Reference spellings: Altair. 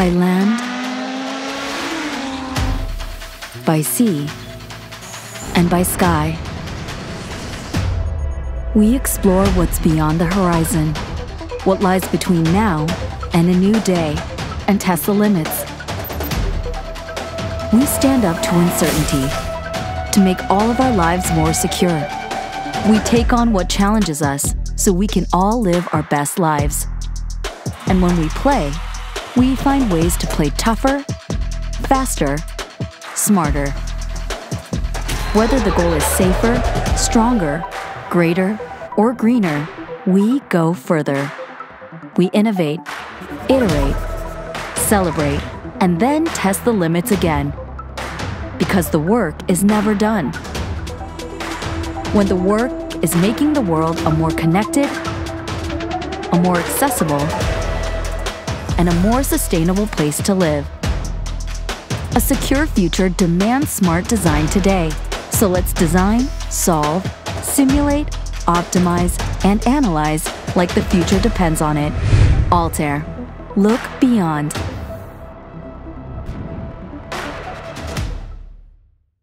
by land, by sea, and by sky. We explore what's beyond the horizon, what lies between now and a new day, and test the limits. We stand up to uncertainty to make all of our lives more secure. We take on what challenges us so we can all live our best lives. And when we play, we find ways to play tougher, faster, smarter. Whether the goal is safer, stronger, greater, or greener, we go further. We innovate, iterate, celebrate, and then test the limits again. Because the work is never done. When the work is making the world a more connected, a more accessible, and a more sustainable place to live. A secure future demands smart design today. So let's design, solve, simulate, optimize, and analyze like the future depends on it. Altair. Look beyond.